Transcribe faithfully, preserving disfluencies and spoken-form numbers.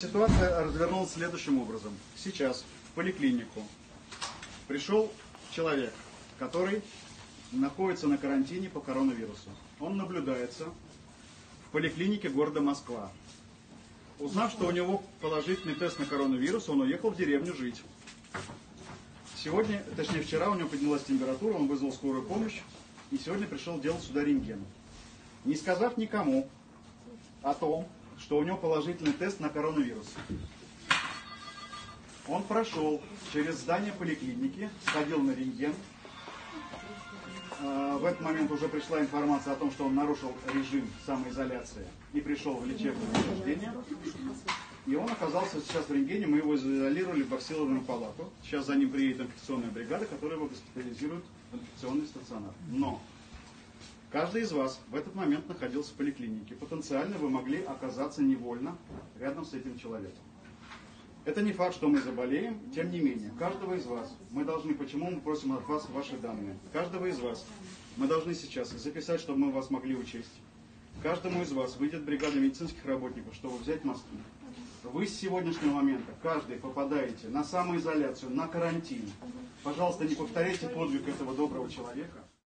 Ситуация развернулась следующим образом. Сейчас в поликлинику пришел человек, который находится на карантине по коронавирусу. Он наблюдается в поликлинике города Москва. Узнав, что у него положительный тест на коронавирус, он уехал в деревню жить. Сегодня, точнее вчера, у него поднялась температура, он вызвал скорую помощь и сегодня пришел делать сюда рентген. Не сказав никому о том, что у него положительный тест на коронавирус. Он прошел через здание поликлиники, сходил на рентген. В этот момент уже пришла информация о том, что он нарушил режим самоизоляции и пришел в лечебное учреждение. И он оказался сейчас в рентгене, мы его изолировали в боксированную палату. Сейчас за ним приедет инфекционная бригада, которая его госпитализирует в инфекционный стационар. Но каждый из вас в этот момент находился в поликлинике. Потенциально вы могли оказаться невольно рядом с этим человеком. Это не факт, что мы заболеем, тем не менее. Каждого из вас мы должны, почему мы просим от вас ваши данные. Каждого из вас мы должны сейчас записать, чтобы мы вас могли учесть. Каждому из вас выйдет бригада медицинских работников, чтобы взять мазки. Вы с сегодняшнего момента, каждый, попадаете на самоизоляцию, на карантин. Пожалуйста, не повторяйте подвиг этого доброго человека.